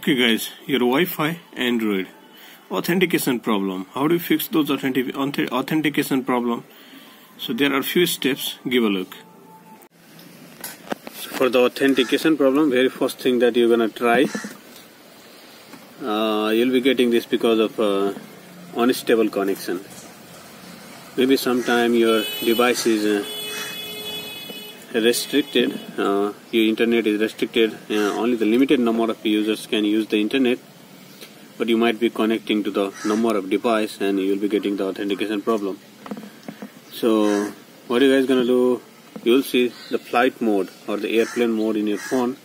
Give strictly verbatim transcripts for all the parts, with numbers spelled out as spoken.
Okay guys, your Wi-Fi Android authentication problem. How do you fix those authentic authentication problem? So there are few steps. Give a look. So for the authentication problem, very first thing that you're gonna try, uh, you'll be getting this because of uh, unstable connection. Maybe sometime your device is uh, restricted, uh, your internet is restricted, uh, only the limited number of users can use the internet, but you might be connecting to the number of device and you'll be getting the authentication problem. So what you guys gonna do, you'll see the flight mode or the airplane mode in your phone.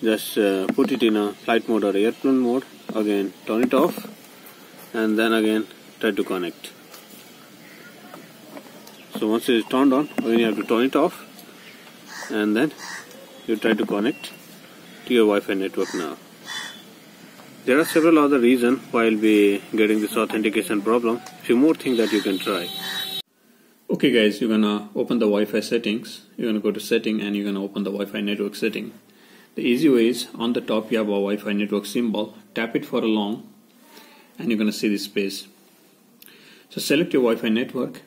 Just uh, put it in a flight mode or airplane mode, again turn it off, and then again try to connect. So once it is turned on, again you have to turn it off, and then you try to connect to your Wi-Fi network now. There are several other reasons why you'll be getting this authentication problem. Few more things that you can try. Okay guys, you're gonna open the Wi-Fi settings. You're gonna go to setting and you're gonna open the Wi-Fi network setting. The easy way is, on the top you have a Wi-Fi network symbol, tap it for a long and you're gonna see this space. So select your Wi-Fi network,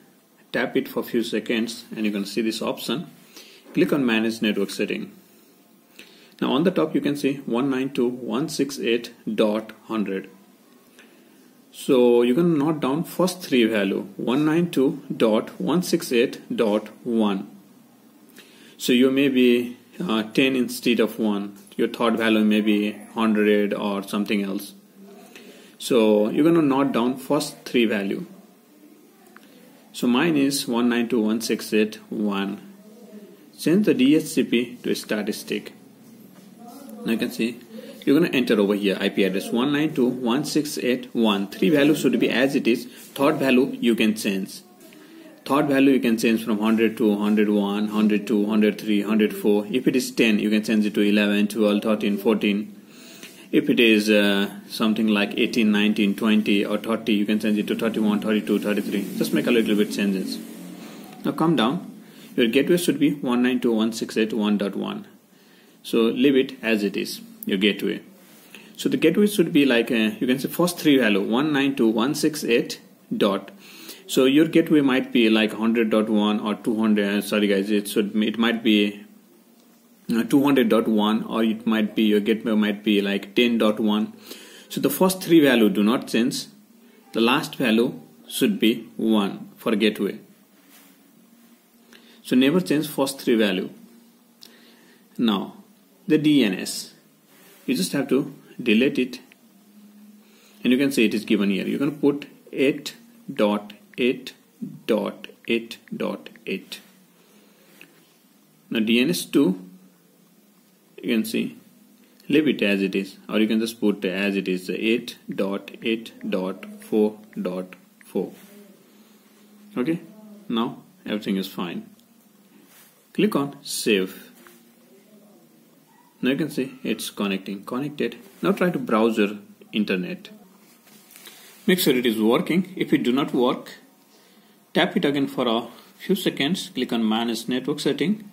tap it for a few seconds and you're gonna see this option. Click on manage network setting. Now on the top you can see one ninety-two dot one sixty-eight dot one hundred. So you can note down first three value, one ninety-two dot one sixty-eight dot one. So you may be uh, ten instead of one. Your third value may be one hundred or something else. So you're going to note down first three value. So mine is one ninety-two dot one sixty-eight dot one. Change the D H C P to a statistic. Now you can see, you're going to enter over here I P address one ninety-two dot one sixty-eight dot one. Three values should be as it is. Third value you can change. Third value you can change from one hundred to one hundred one, one hundred two, one hundred three, one hundred four. If it is ten, you can change it to eleven, twelve, thirteen, fourteen. If it is uh, something like eighteen, nineteen, twenty or thirty, you can change it to thirty-one, thirty-two, thirty-three. Just make a little bit changes. Now come down. Your gateway should be one ninety-two dot one sixty-eight dot one dot one. So leave it as it is, your gateway. So the gateway should be like a, you can say first three value one ninety-two dot one sixty-eight dot. So your gateway might be like one hundred dot one or two hundred. Sorry guys, it should it might be two hundred dot one, or it might be your gateway might be like ten dot one. So the first three value do not change. The last value should be one for gateway. So never change first three value. Now the D N S, you just have to delete it, and you can see it is given here. You can put eight dot eight dot eight dot eight. Now D N S two, you can see, leave it as it is, or you can just put as it is eight dot eight dot four dot four. Okay, now everything is fine. Click on save. Now you can see it's connecting, connected. Now try to browse your internet. Make sure it is working. If it do not work, tap it again for a few seconds. Click on manage network setting.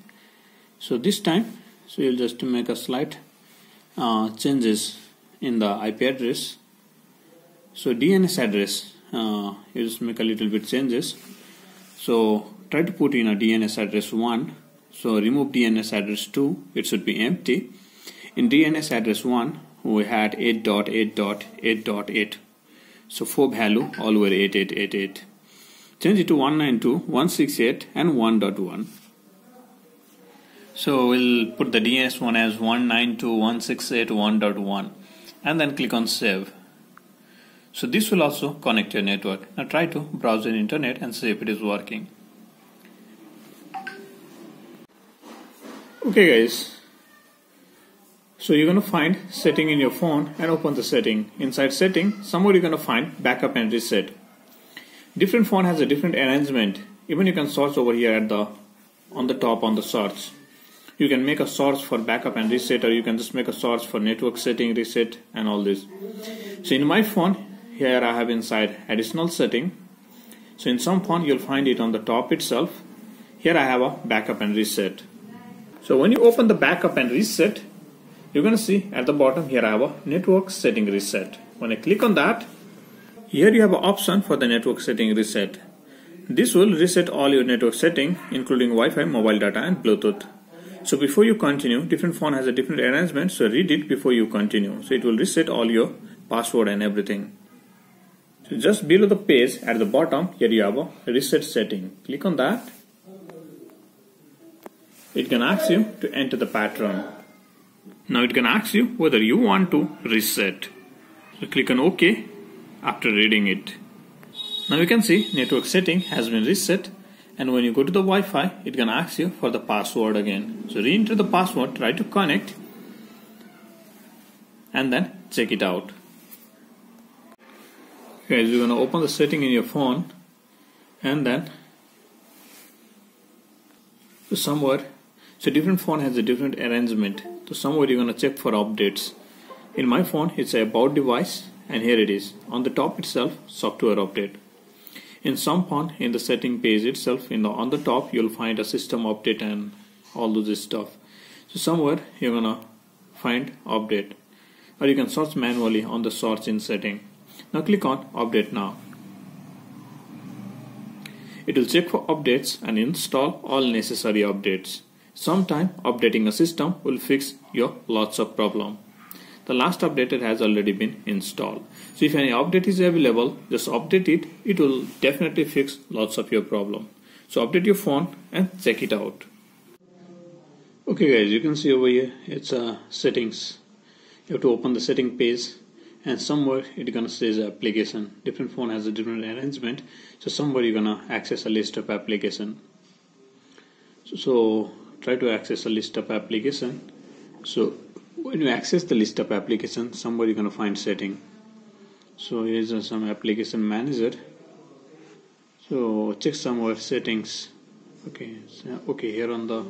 So this time, so you'll just make a slight uh, changes in the I P address. So D N S address, uh, you just make a little bit changes. So try to put in a D N S address one. So remove D N S address two, it should be empty. In D N S address one, we had eight dot eight dot eight dot eight. So four value, all were eight eight eight eight. Change it to one ninety-two dot one sixty-eight dot one and one dot one. So we'll put the D N S one as one ninety-two dot one sixty-eight dot one dot one and then click on save. So this will also connect your network. Now try to browse your internet and see if it is working. Okay guys, so you're going to find setting in your phone and open the setting. Inside setting, somewhere you're going to find backup and reset. Different phone has a different arrangement. Even you can search over here at the on the top on the search. You can make a search for backup and reset, or you can just make a search for network setting reset and all this. So in my phone, here I have inside additional setting. So in some phone, you'll find it on the top itself. Here I have a backup and reset. So when you open the backup and reset, you're going to see at the bottom here I have a network setting reset. When I click on that, here you have an option for the network setting reset. This will reset all your network setting, including Wi-Fi, mobile data and Bluetooth. So before you continue, different phone has a different arrangement, so read it before you continue. So it will reset all your password and everything. So just below the page at the bottom, here you have a reset setting. Click on that. It can ask you to enter the pattern. Now it can ask you whether you want to reset. So click on OK after reading it. Now you can see network setting has been reset, and when you go to the Wi-Fi, it can ask you for the password again. So re-enter the password, try to connect and then check it out. Okay, so you're going to open the setting in your phone and then so somewhere, so different phone has a different arrangement. So somewhere you're going to check for updates. In my phone, it's about device and here it is. On the top itself, software update. In some phone, in the setting page itself, in the, on the top, you'll find a system update and all of this stuff. So somewhere you're gonna find update, or you can search manually on the search in setting. Now click on update now. It will check for updates and install all necessary updates. Sometime updating a system will fix your lots of problem. The last updated has already been installed. So if any update is available, just update it. It will definitely fix lots of your problem. So update your phone and check it out. Okay guys, you can see over here, it's uh, settings. You have to open the setting page and somewhere it's gonna say application. Different phone has a different arrangement. So somewhere you're gonna access a list of application. So, so try to access a list of application. So when you access the list of applications, somewhere you're going to find setting. So here's uh, some application manager. So check somewhere settings. Okay, so, okay, here on the,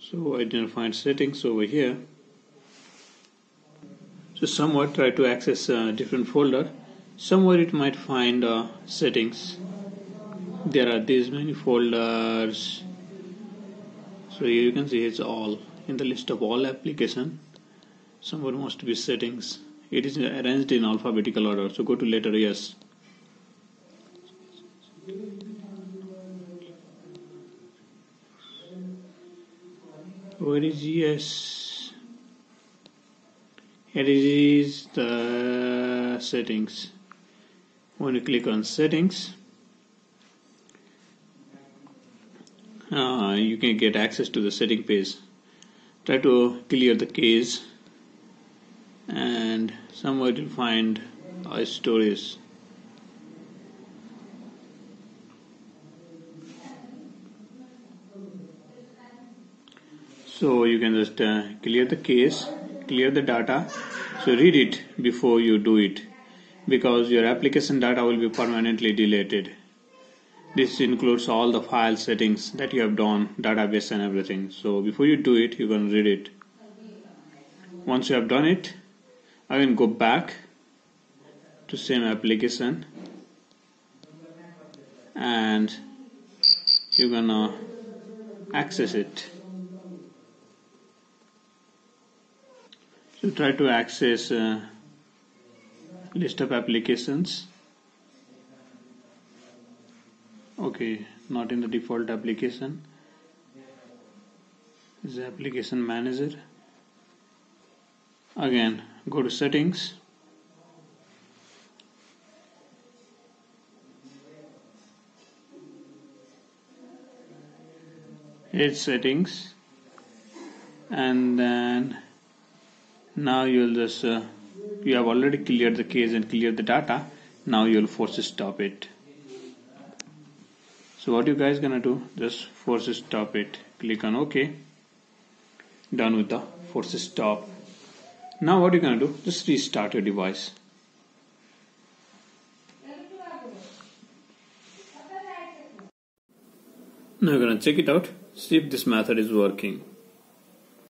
so I didn't find settings over here. So somewhere try to access a different folder. Somewhere it might find uh, settings. There are these many folders. So here you can see it's all. In the list of all application, somewhere must be settings. It is arranged in alphabetical order, so go to letter S. Where is S? Here is the settings. When you click on settings, uh, you can get access to the setting page. Try to clear the cache and somewhere it will find our storage. So you can just uh, clear the cache, clear the data. So read it before you do it, because your application data will be permanently deleted. This includes all the file settings that you have done, database and everything. So before you do it, you can read it. Once you have done it, I can go back to same application and you're gonna access it. So try to access a list of applications. Okay, not in the default application. This is application manager. Again, go to settings. Hit settings, and then now you'll just uh, you have already cleared the cache and cleared the data. Now you'll force to stop it. So what you guys gonna do, just force stop it. Click on OK. Done with the force stop. Now what you gonna do, just restart your device. Now you're gonna check it out, see if this method is working.